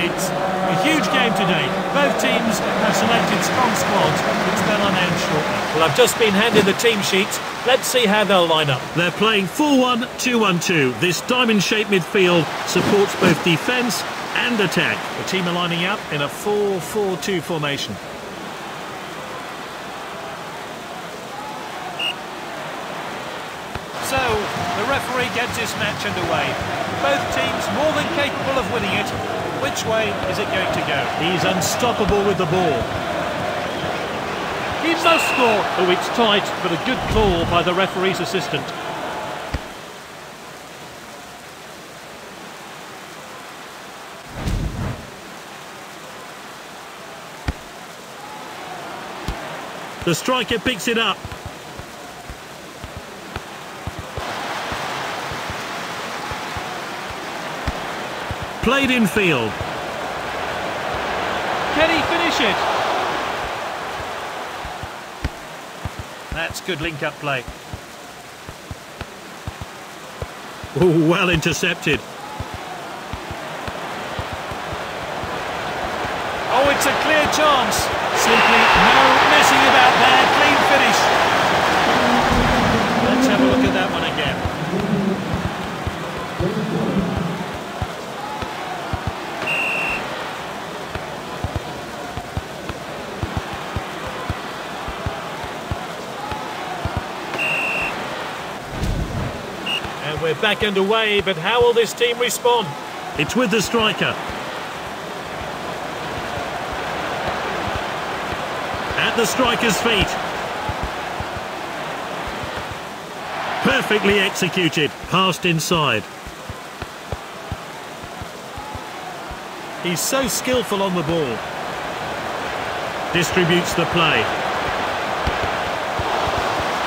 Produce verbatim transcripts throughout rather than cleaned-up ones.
It's a huge game today. Both teams have selected strong squads, which they'll announce shortly. Well, I've just been handed the team sheets. Let's see how they'll line up. They're playing four one two one two. This diamond-shaped midfield supports both defence and attack. The team are lining up in a four four two formation. So, the referee gets this match underway. Both teams more than capable of winning it. Which way is it going to go? He's unstoppable with the ball. He must score! Oh, it's tight, but a good call by the referee's assistant. The striker picks it up. Played in field. Can he finish it? That's good link-up play. Ooh, well intercepted. Oh, it's a clear chance. Simply no messing about there. Clean finish. Let's have a look at that one again. We're back underway, but how will this team respond? It's with the striker. At the striker's feet. Perfectly executed. Passed inside. He's so skillful on the ball. Distributes the play.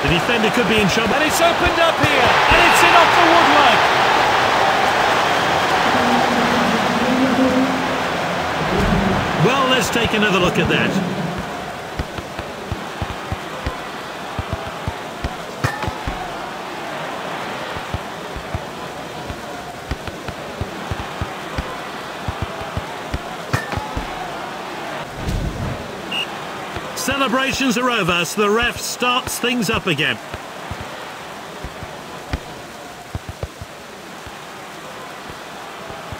The defender could be in trouble. And it's opened up here. And it's in off the woodwork. Well, let's take another look at that. Celebrations are over, so the ref starts things up again.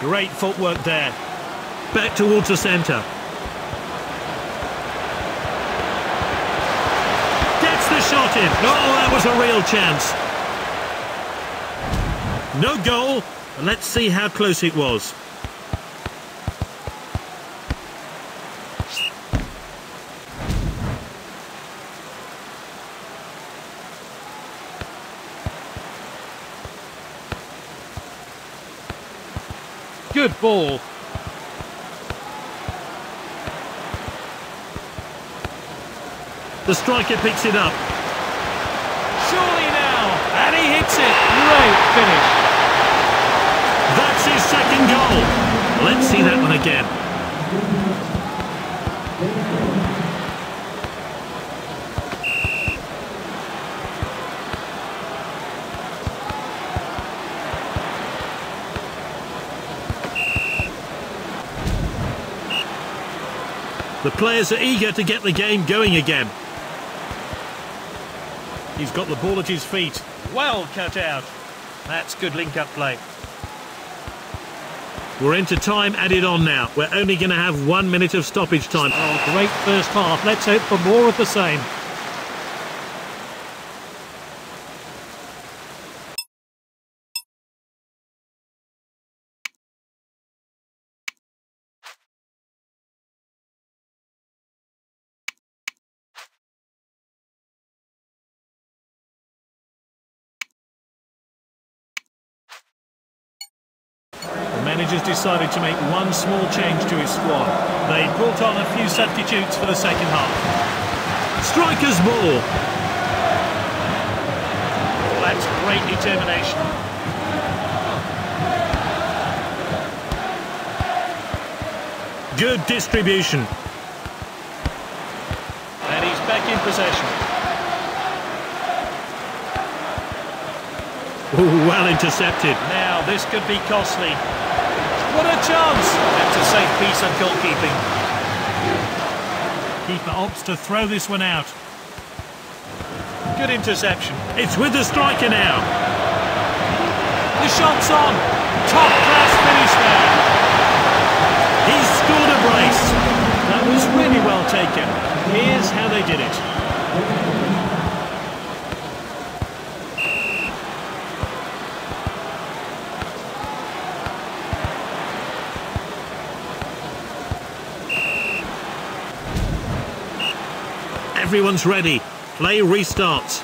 Great footwork there. Back towards the centre. Gets the shot in. Oh, that was a real chance. No goal. And let's see how close it was. Good ball. The striker picks it up. Surely now. And he hits it. Great finish. That's his second goal. Let's see that one again. The players are eager to get the game going again. He's got the ball at his feet. Well cut out. That's good link-up play. We're into time added on now. We're only going to have one minute of stoppage time. Oh, great first half. Let's hope for more of the same. Managers decided to make one small change to his squad. They brought on a few substitutes for the second half. Strikers ball. That's great determination. Good distribution. And he's back in possession. Ooh, well intercepted. Now this could be costly. What a chance! That's a safe piece of goalkeeping. Keeper opts to throw this one out. Good interception. It's with the striker now. The shot's on. Top-class finish there. He's scored a brace. That was really well taken. Here's how they did it. Everyone's ready. Play restarts.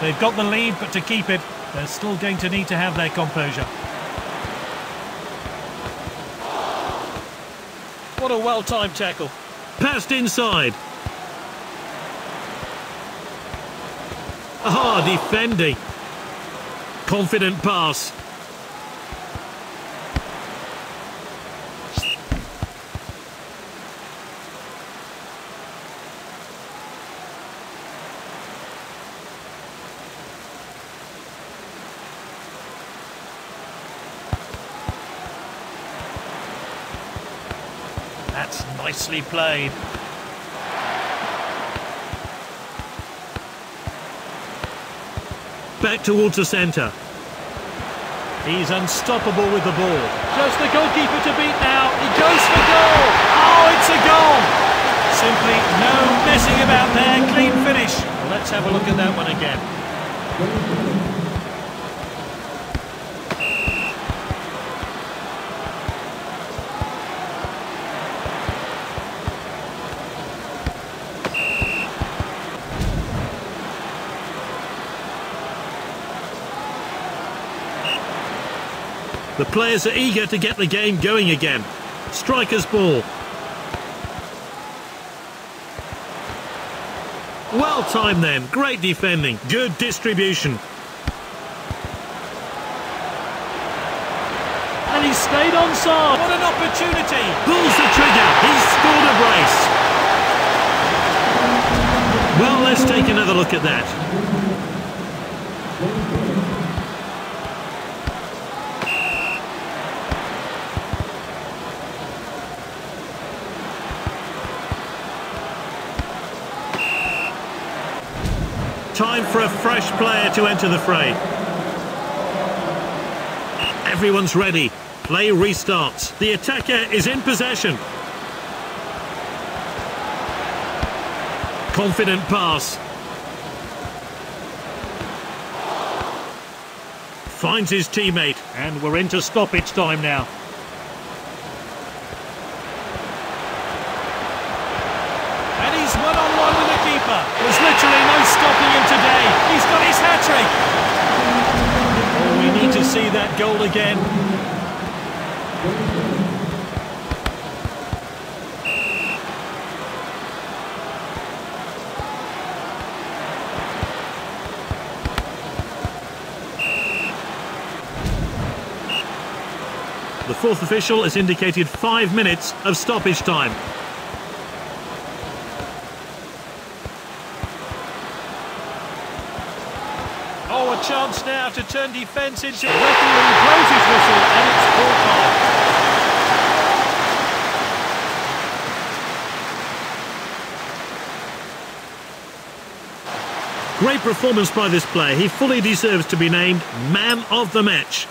They've got the lead, but to keep it, they're still going to need to have their composure. What a well-timed tackle. Passed inside. Ah, defending. Confident pass. That's nicely played. Back towards the centre. He's unstoppable with the ball. Just the goalkeeper to beat now. He goes for goal. Oh, it's a goal. Simply no messing about there. Clean finish. Well, let's have a look at that one again. The players are eager to get the game going again. Striker's ball. Well timed then. Great defending. Good distribution. And he stayed onside. What an opportunity. Pulls the trigger. He's scored a brace. Well, let's take another look at that. Time for a fresh player to enter the fray. Everyone's ready. Play restarts. The attacker is in possession. Confident pass. Finds his teammate. And we're into stoppage time now. And he's one on one with the keeper. There's literally no stopping him today. He's got his hat-trick. Oh, we need to see that goal again. The fourth official has indicated five minutes of stoppage time. Chance now to turn defence into... The referee blows his whistle and it's full time. Great performance by this player. He fully deserves to be named man of the match.